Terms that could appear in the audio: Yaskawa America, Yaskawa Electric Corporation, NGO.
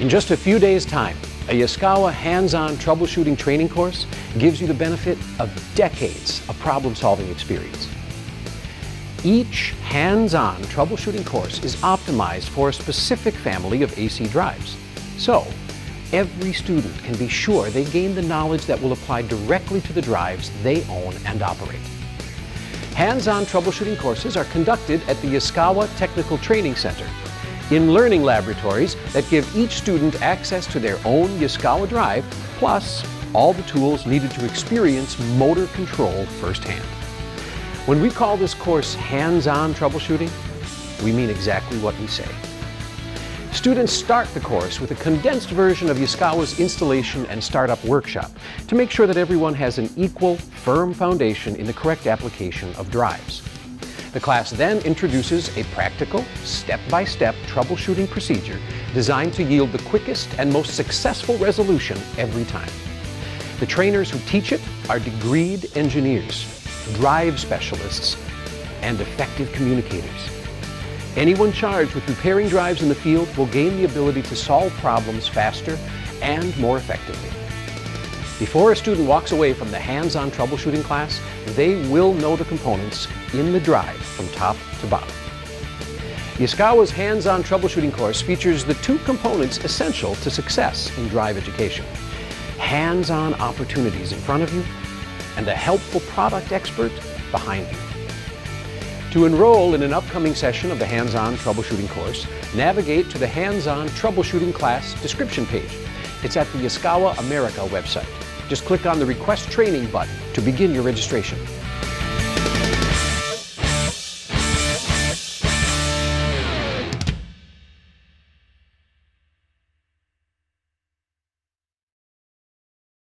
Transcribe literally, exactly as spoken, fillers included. In just a few days' time, a Yaskawa hands-on troubleshooting training course gives you the benefit of decades of problem-solving experience. Each hands-on troubleshooting course is optimized for a specific family of A C drives. So, every student can be sure they gain the knowledge that will apply directly to the drives they own and operate. Hands-on troubleshooting courses are conducted at the Yaskawa Technical Training Center in learning laboratories that give each student access to their own Yaskawa drive, plus all the tools needed to experience motor control firsthand. When we call this course hands-on troubleshooting, we mean exactly what we say. Students start the course with a condensed version of Yaskawa's installation and startup workshop to make sure that everyone has an equal, firm foundation in the correct application of drives. The class then introduces a practical, step-by-step troubleshooting procedure designed to yield the quickest and most successful resolution every time. The trainers who teach it are degreed engineers, drive specialists, and effective communicators. Anyone charged with repairing drives in the field will gain the ability to solve problems faster and more effectively. Before a student walks away from the hands-on troubleshooting class, they will know the components in the drive from top to bottom. Yaskawa's hands-on troubleshooting course features the two components essential to success in drive education: hands-on opportunities in front of you and a helpful product expert behind you. To enroll in an upcoming session of the hands-on troubleshooting course, navigate to the hands-on troubleshooting class description page. It's at the Yaskawa America website. Just click on the Request Training button to begin your registration.